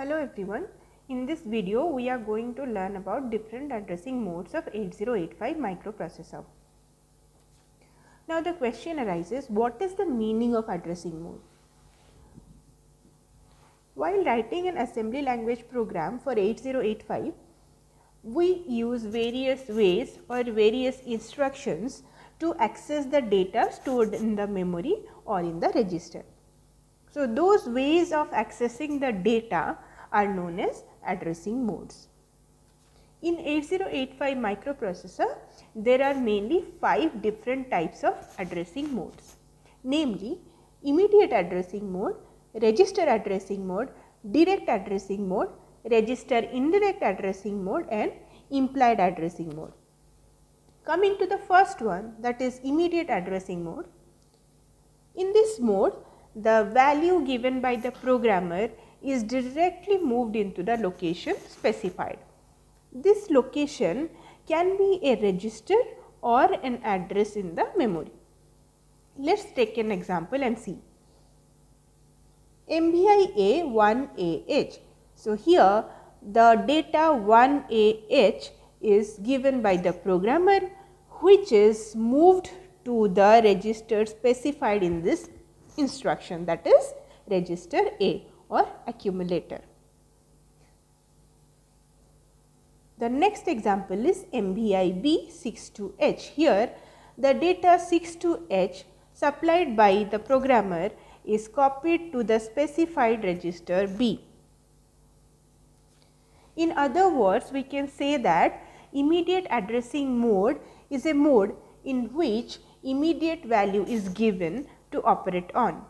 Hello everyone, in this video we are going to learn about different addressing modes of 8085 microprocessor. Now the question arises, what is the meaning of addressing mode? While writing an assembly language program for 8085, we use various ways or various instructions to access the data stored in the memory or in the register. So those ways of accessing the data are known as addressing modes. In 8085 microprocessor, there are mainly 5 different types of addressing modes, namely immediate addressing mode, register addressing mode, direct addressing mode, register indirect addressing mode and implied addressing mode. Coming to the first one, that is immediate addressing mode. In this mode, the value given by the programmer is directly moved into the location specified. This location can be a register or an address in the memory. Let's take an example and see. MVI A1AH. So here the data 1AH is given by the programmer, which is moved to the register specified in this instruction, that is register A or accumulator. The next example is MBIB 62H. Here the data 62H supplied by the programmer is copied to the specified register B. In other words, we can say that immediate addressing mode is a mode in which immediate value is given to operate on.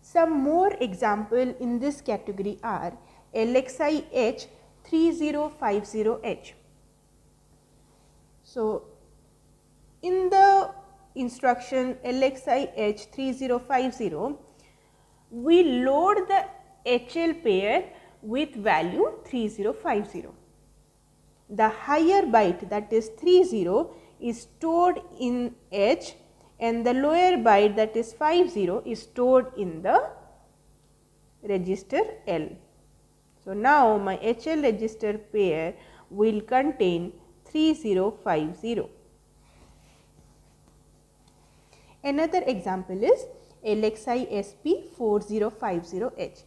Some more example in this category are LXI H3050H. So in the instruction LXI H3050, we load the HL pair with value 3050. The higher byte, that is 30, is stored in H and the lower byte, that is 50, is stored in the register L. So now my HL register pair will contain 3050. Another example is LXI SP4050H.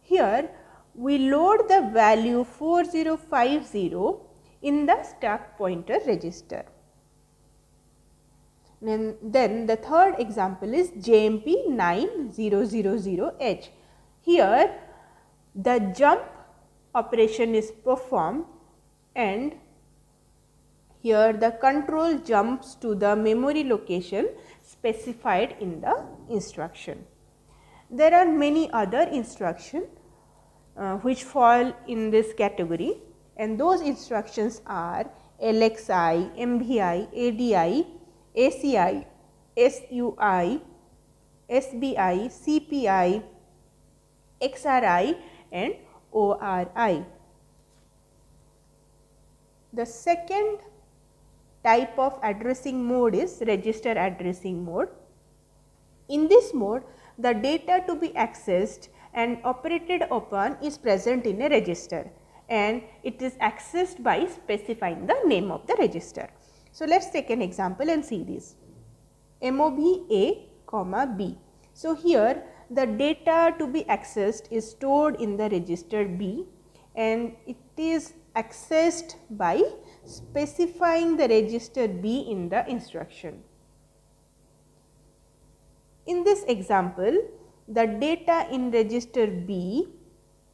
Here we load the value 4050 in the stack pointer register. And then the third example is JMP 9000H. Here the jump operation is performed and here the control jumps to the memory location specified in the instruction. There are many other instructions which fall in this category, and those instructions are LXI, MBI, ADI, ACI, SUI, SBI, CPI, XRI and ORI. The second type of addressing mode is register addressing mode. In this mode, the data to be accessed and operated upon is present in a register and it is accessed by specifying the name of the register. So let's take an example and see this. MOV A, B. So here the data to be accessed is stored in the register B and it is accessed by specifying the register B in the instruction. In this example, the data in register B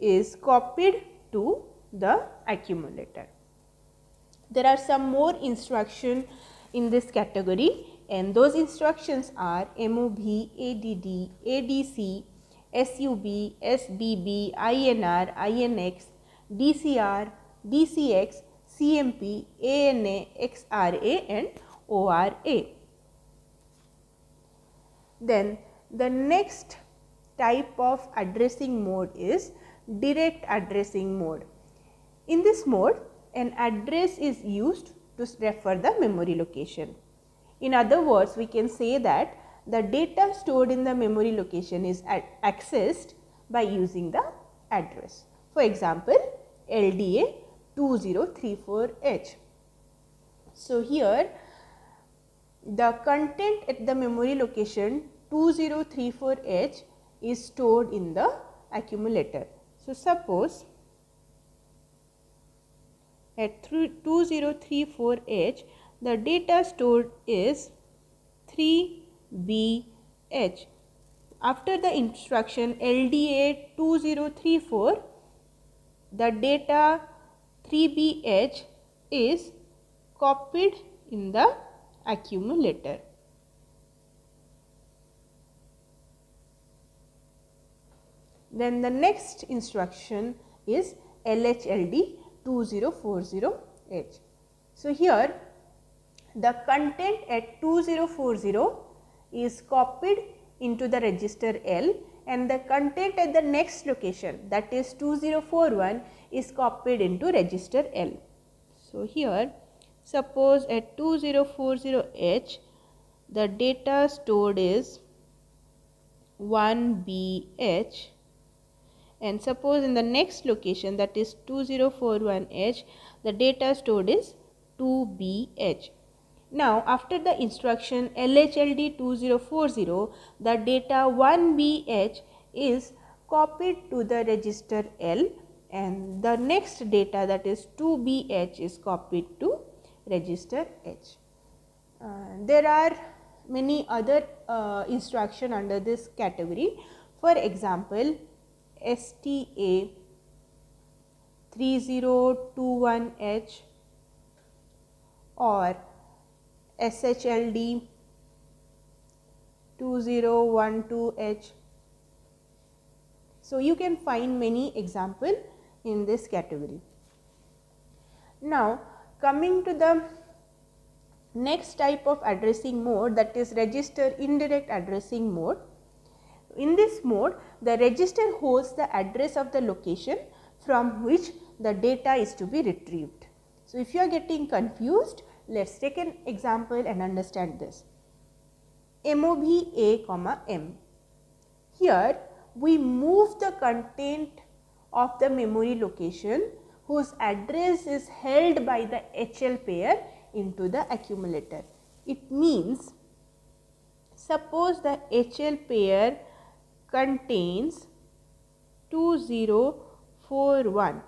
is copied to the accumulator. There are some more instructions in this category, and those instructions are MOV, ADD, ADC, SUB, SBB, INR, INX, DCR, DCX, CMP, ANA, XRA and ORA. Then the next type of addressing mode is direct addressing mode. In this mode, an address is used to refer the memory location. In other words, we can say that the data stored in the memory location is accessed by using the address. For example, LDA 2034H. So here the content at the memory location 2034H is stored in the accumulator. So suppose at 2034H the data stored is 3BH. After the instruction LDA 2034, the data 3BH is copied in the accumulator. Then the next instruction is LHLD 2040H. So here the content at 2040 is copied into the register L, and the content at the next location, that is 2041, is copied into register L. So here suppose at 2040H the data stored is 1BH, and suppose in the next location, that is 2041H, the data stored is 2BH. Now after the instruction LHLD 2040, the data 1BH is copied to the register L, and the next data, that is 2BH, is copied to register H. There are many other instruction under this category. For example, STA 3021H or SHLD 2012H. So you can find many examples in this category. Now coming to the next type of addressing mode, that is register indirect addressing mode. In this mode, the register holds the address of the location from which the data is to be retrieved. So if you are getting confused, let's take an example and understand this. MOV A, M. Here we move the content of the memory location whose address is held by the HL pair into the accumulator. It means, suppose the HL pair contains 2041.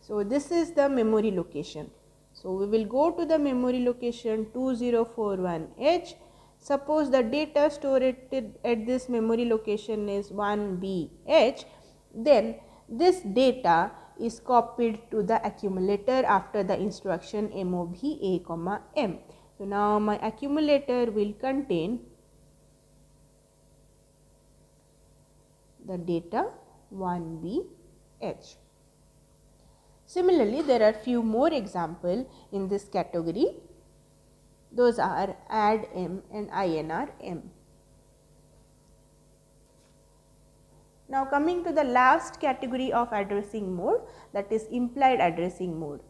So this is the memory location. So we will go to the memory location 2041H. Suppose the data stored at this memory location is 1BH. Then this data is copied to the accumulator after the instruction MOV A, M. So now my accumulator will contain the data 1BH. Similarly, there are few more examples in this category. Those are ADD M and INR M. Now coming to the last category of addressing mode, that is implied addressing mode.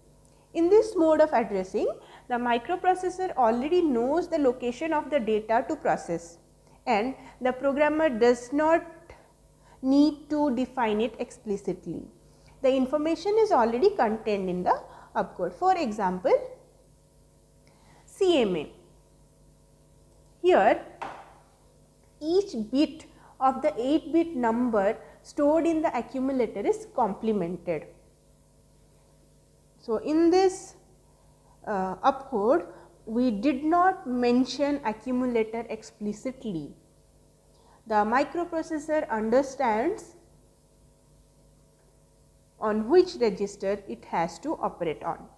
In this mode of addressing, the microprocessor already knows the location of the data to process, and the programmer does not need to define it explicitly. The information is already contained in the opcode. For example, CMA. Here each bit of the 8-bit number stored in the accumulator is complemented. So in this opcode we did not mention accumulator explicitly. The microprocessor understands on which register it has to operate on.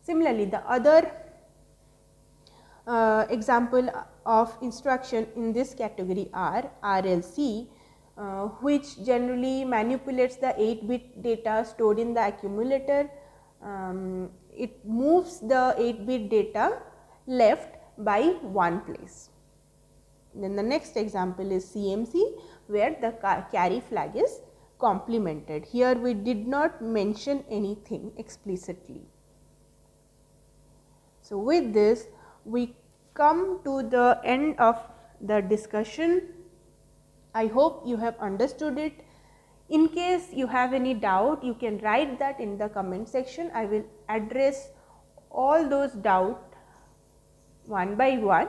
Similarly, the other example of instruction in this category are RLC, which generally manipulates the 8-bit data stored in the accumulator. It moves the 8-bit data left by one place. Then the next example is CMC, where the carry flag is complemented. Here we did not mention anything explicitly. So with this we come to the end of the discussion I hope you have understood it. In case you have any doubt, you can write that in the comment section. I will address all those doubts one by one.